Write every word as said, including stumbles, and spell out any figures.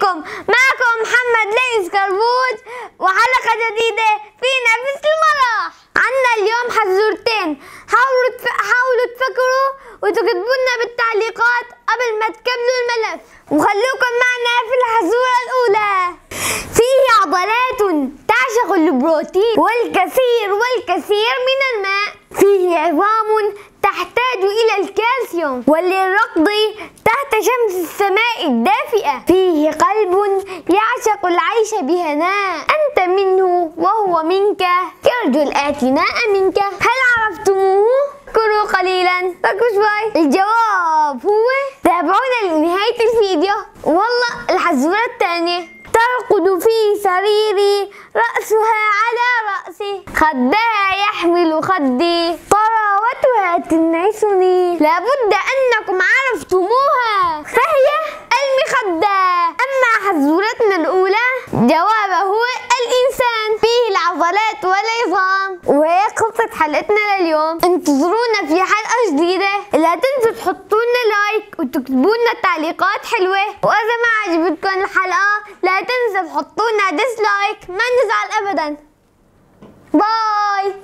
بيكم، معكم محمد ليث كربوج وحلقة جديدة في نفس المرح. عنا اليوم حزورتين، حاولوا تف... حاولوا تفكروا وتكتبوا لنا بالتعليقات قبل ما تكملوا الملف، وخلوكم معنا في الحزورة الأولى. فيه عضلات تعشق البروتين والكثير والكثير من الماء، فيه عظام تحتاج إلى الكالسيوم وللركض تحت شمس السماء الدافئة، فيه قلب يعشق العيش بهناء، أنت منه وهو منك يرجو الآتناء منك. هل عرفتموه؟ اذكروا قليلا، فكروا شوي. الجواب هو تابعونا لنهاية الفيديو. والله الحزورة الثانية، ترقد في سريري رأسها على رأسي، خدها يحمل خدي طراوتها تنعسني. لابد أنكم عرفتموها، فهي المخدة. أما حزورتنا الأولى جوابه هو الإنسان، فيه العضلات والعظام. وهي خلصت حلقتنا لليوم، انتظرونا في حلقة جديدة. لا تنسوا تحطولنا لايك وتكتبولنا تعليقات حلوة، وإذا ما عجبتكم الحلقة لا تنسوا تحطولنا ديسلايك، ما نزعل أبدا. باي.